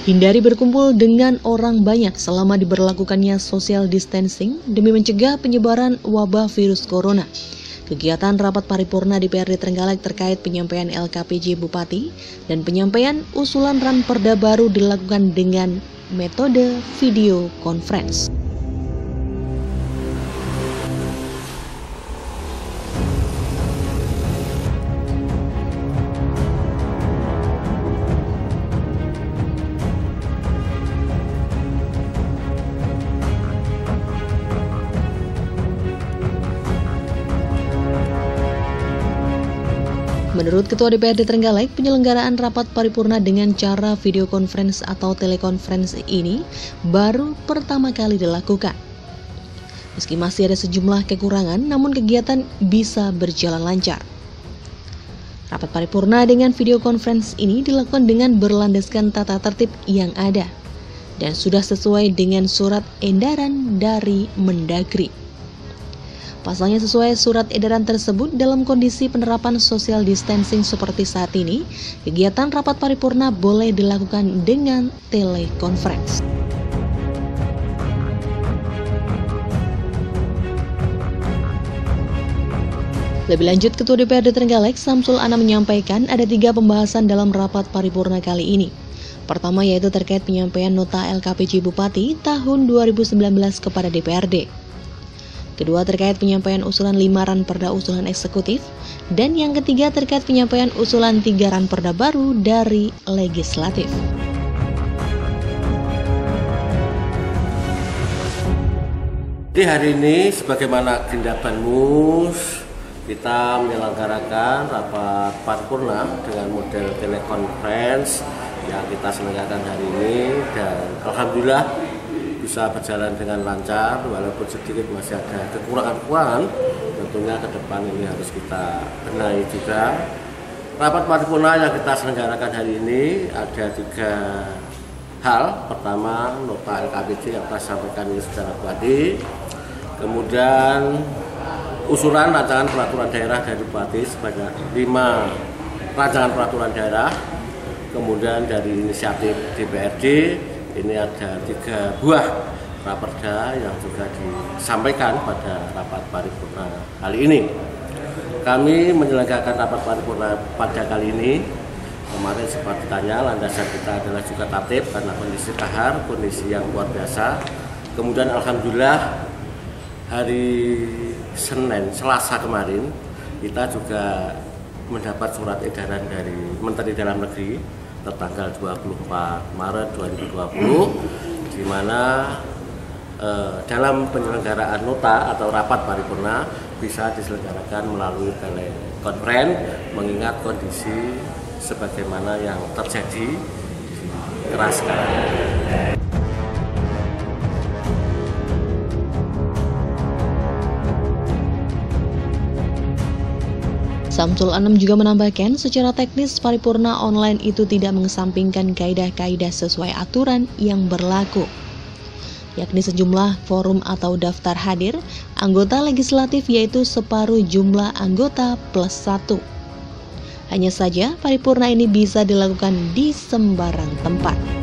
Hindari berkumpul dengan orang banyak selama diberlakukannya social distancing demi mencegah penyebaran wabah virus corona. Kegiatan rapat paripurna DPRD Trenggalek terkait penyampaian LKPJ Bupati dan penyampaian usulan Ranperda baru dilakukan dengan metode video conference. Menurut Ketua DPRD Trenggalek, penyelenggaraan rapat paripurna dengan cara video conference atau telekonferensi ini baru pertama kali dilakukan. Meski masih ada sejumlah kekurangan, namun kegiatan bisa berjalan lancar. Rapat paripurna dengan video conference ini dilakukan dengan berlandaskan tata tertib yang ada dan sudah sesuai dengan surat edaran dari Mendagri. Pasalnya sesuai surat edaran tersebut dalam kondisi penerapan social distancing seperti saat ini, kegiatan rapat paripurna boleh dilakukan dengan telekonferensi. Lebih lanjut, Ketua DPRD Trenggalek Samsul Anam menyampaikan ada 3 pembahasan dalam rapat paripurna kali ini. Pertama yaitu terkait penyampaian nota LKPJ Bupati tahun 2019 kepada DPRD. Kedua terkait penyampaian usulan 5 Ranperda usulan eksekutif, dan yang ketiga terkait penyampaian usulan 3 Ranperda baru dari legislatif. Jadi hari ini sebagaimana agenda BANMUS, kita menyelenggarakan rapat paripurna dengan model telekonferensi yang kita selenggarakan hari ini, dan alhamdulillah bisa berjalan dengan lancar, walaupun sedikit masih ada kekurangan-kekurangan. Tentunya ke depan ini harus kita benahi juga. Rapat paripurna yang kita selenggarakan hari ini ada 3 hal. Pertama, nota LKPJ yang kita sampaikan ini secara Bupati. Kemudian usulan rancangan peraturan daerah dari Bupati sebanyak 5 rancangan peraturan daerah. Kemudian dari inisiatif DPRD ini ada 3 buah Ranperda yang juga disampaikan pada rapat paripurna kali ini. Kami menyelenggarakan rapat paripurna pada kali ini. Kemarin sempat ditanya, landasan kita adalah juga tertib karena kondisi kahar, kondisi yang luar biasa. Kemudian alhamdulillah hari Selasa kemarin kita juga mendapat surat edaran dari Menteri Dalam Negeri tertanggal 24 Maret 2020, di mana dalam penyelenggaraan nota atau rapat paripurna bisa diselenggarakan melalui telekonferensi, mengingat kondisi sebagaimana yang terjadi di keras sekarang. Samsul Anam juga menambahkan secara teknis paripurna online itu tidak mengesampingkan kaedah-kaedah sesuai aturan yang berlaku, yakni sejumlah forum atau daftar hadir anggota legislatif yaitu separuh jumlah anggota plus 1. Hanya saja paripurna ini bisa dilakukan di sembarang tempat.